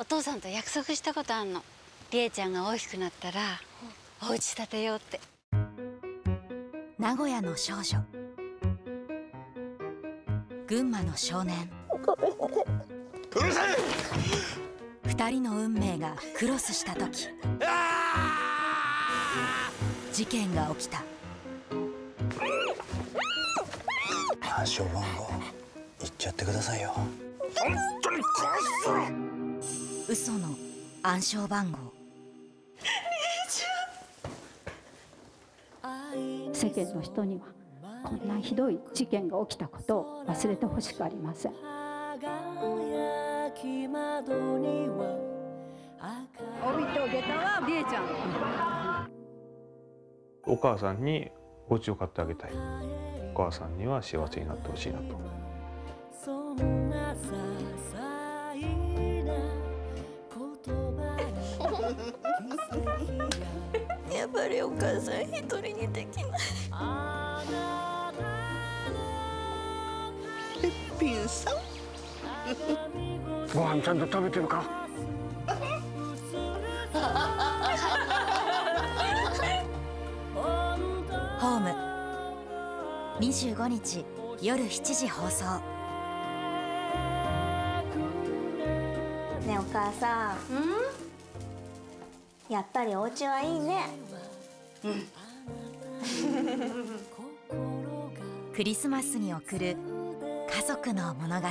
お父さんと約束したことあんの。りえちゃんが大きくなったらお家建てようって。名古屋の少女、群馬の少年、うるさい。二人の運命がクロスした時、事件が起きた。暗証番号言っちゃってくださいよ。本当に殺すぞ。嘘の暗証番号。りえちゃん、世間の人にはこんなひどい事件が起きたことを忘れてほしくありません。帯と下駄はりえちゃん。お母さんにお家を買ってあげたい。お母さんには幸せになってほしいなと。やっぱりお母さん一人にできない。べっぴんさん。ご飯ちゃんと食べてるか。ホーム、25日夜7時放送。ねえお母さん、やっぱりお家はいいね。クリスマスに贈る家族の物語。